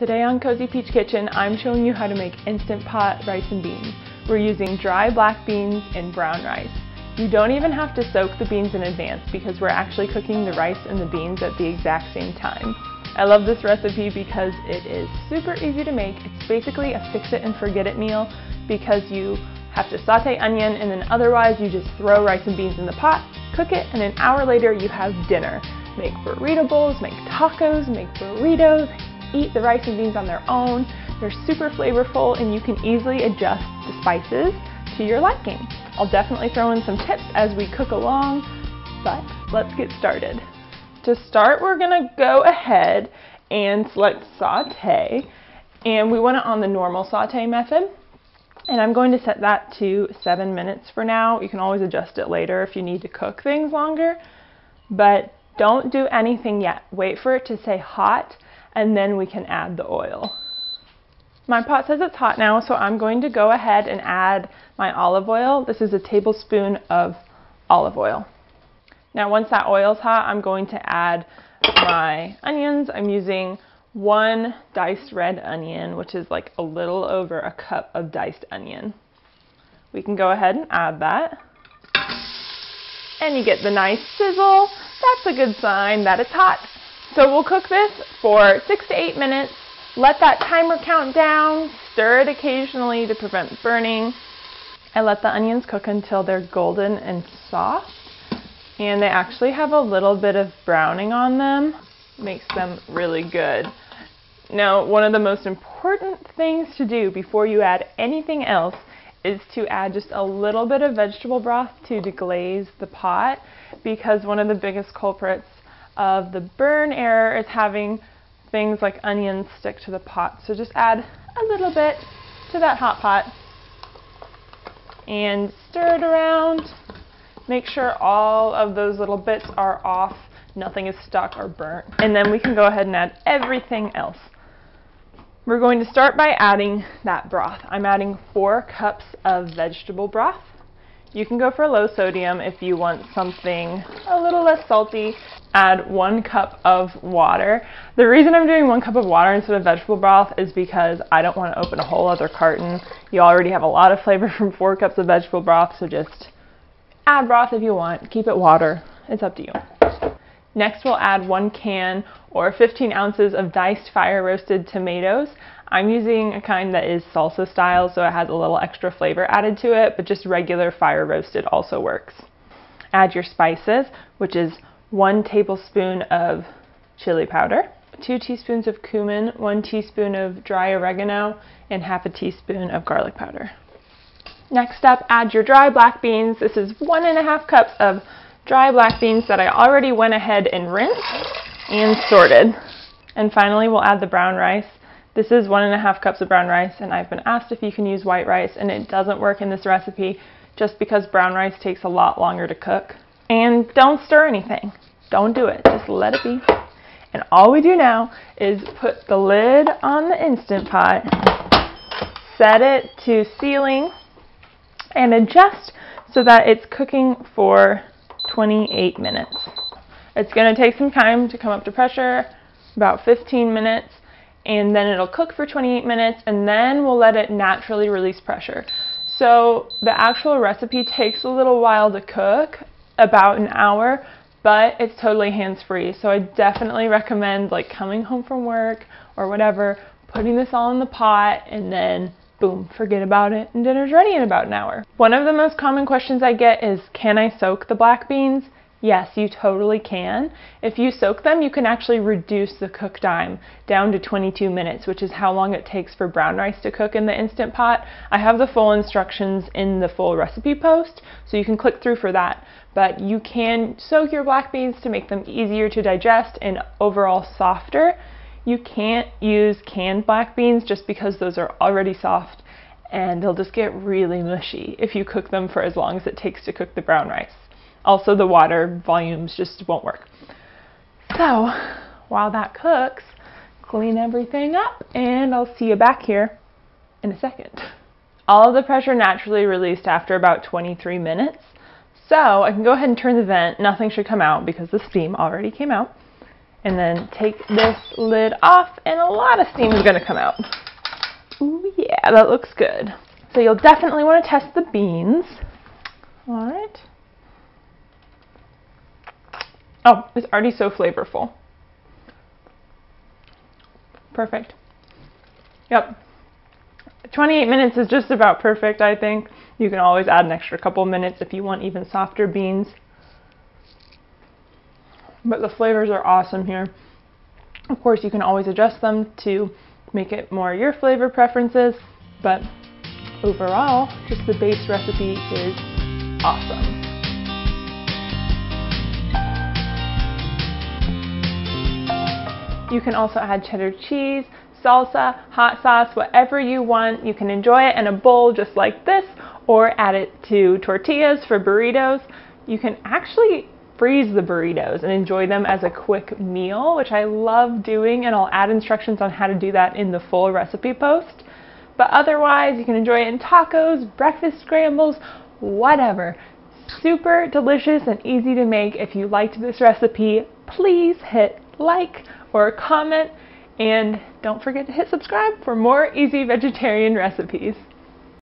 Today on Cozy Peach Kitchen, I'm showing you how to make Instant Pot rice and beans. We're using dry black beans and brown rice. You don't even have to soak the beans in advance because we're actually cooking the rice and the beans at the exact same time. I love this recipe because it is super easy to make. It's basically a fix it and forget it meal because you have to sauté onion and then otherwise you just throw rice and beans in the pot, cook it, and an hour later you have dinner. Make burrito bowls, make tacos, make burritos, eat the rice and beans on their own. They're super flavorful and you can easily adjust the spices to your liking. I'll definitely throw in some tips as we cook along, but let's get started. To start, we're gonna go ahead and select saute, and we want it on the normal saute method, and I'm going to set that to 7 minutes for now. You can always adjust it later if you need to cook things longer, but don't do anything yet. Wait for it to say hot, and then we can add the oil. My pot says it's hot now, so I'm going to go ahead and add my olive oil. This is a tablespoon of olive oil. Now once that oil's hot, I'm going to add my onions. I'm using one diced red onion, which is like a little over a cup of diced onion. We can go ahead and add that. And you get the nice sizzle. That's a good sign that it's hot. So we'll cook this for 6 to 8 minutes. Let that timer count down. Stir it occasionally to prevent burning. And let the onions cook until they're golden and soft. And they actually have a little bit of browning on them. Makes them really good. Now, one of the most important things to do before you add anything else is to add just a little bit of vegetable broth to deglaze the pot, because one of the biggest culprits of the burn error is having things like onions stick to the pot. So just add a little bit to that hot pot and stir it around. Make sure all of those little bits are off, nothing is stuck or burnt. And then we can go ahead and add everything else. We're going to start by adding that broth. I'm adding 4 cups of vegetable broth. You can go for low sodium if you want something a little less salty. Add 1 cup of water. The reason I'm doing 1 cup of water instead of vegetable broth is because I don't want to open a whole other carton. You already have a lot of flavor from 4 cups of vegetable broth, so just add broth if you want. Keep it water. It's up to you. Next, we'll add 1 can or 15 ounces of diced fire roasted tomatoes. I'm using a kind that is salsa style, so it has a little extra flavor added to it, but just regular fire roasted also works. Add your spices, which is 1 tablespoon of chili powder, 2 teaspoons of cumin, 1 teaspoon of dry oregano, and 1/2 teaspoon of garlic powder. Next up, add your dry black beans. This is 1 1/2 cups of dry black beans that I already went ahead and rinsed and sorted. And finally, we'll add the brown rice. This is 1 1/2 cups of brown rice, and I've been asked if you can use white rice, and it doesn't work in this recipe just because brown rice takes a lot longer to cook. And don't stir anything. Don't do it. Just let it be. And all we do now is put the lid on the Instant Pot, set it to sealing, and adjust so that it's cooking for 28 minutes. It's going to take some time to come up to pressure, about 15 minutes, and then it'll cook for 28 minutes, and then we'll let it naturally release pressure. So the actual recipe takes a little while to cook, about an hour, but it's totally hands-free. So I definitely recommend like coming home from work or whatever, putting this all in the pot, and then boom, forget about it, and dinner's ready in about an hour. One of the most common questions I get is, can I soak the black beans? Yes, you totally can. If you soak them, you can actually reduce the cook time down to 22 minutes, which is how long it takes for brown rice to cook in the Instant Pot. I have the full instructions in the full recipe post, so you can click through for that. But you can soak your black beans to make them easier to digest and overall softer. You can't use canned black beans just because those are already soft and they'll just get really mushy if you cook them for as long as it takes to cook the brown rice. Also, the water volumes just won't work. So while that cooks, clean everything up, and I'll see you back here in a second. All of the pressure naturally released after about 23 minutes. So I can go ahead and turn the vent. Nothing should come out because the steam already came out. And then take this lid off, and a lot of steam is going to come out. Ooh, yeah, that looks good. So you'll definitely want to test the beans. All right. Oh, it's already so flavorful. Perfect. Yep. 28 minutes is just about perfect, I think. You can always add an extra couple minutes if you want even softer beans. But the flavors are awesome here. Of course, you can always adjust them to make it more your flavor preferences, but overall, just the base recipe is awesome. You can also add cheddar cheese, salsa, hot sauce, whatever you want. You can enjoy it in a bowl just like this, or add it to tortillas for burritos. You can actually freeze the burritos and enjoy them as a quick meal, which I love doing, and I'll add instructions on how to do that in the full recipe post. But otherwise, you can enjoy it in tacos, breakfast scrambles, whatever. Super delicious and easy to make. If you liked this recipe, please hit like or comment, and don't forget to hit subscribe for more easy vegetarian recipes.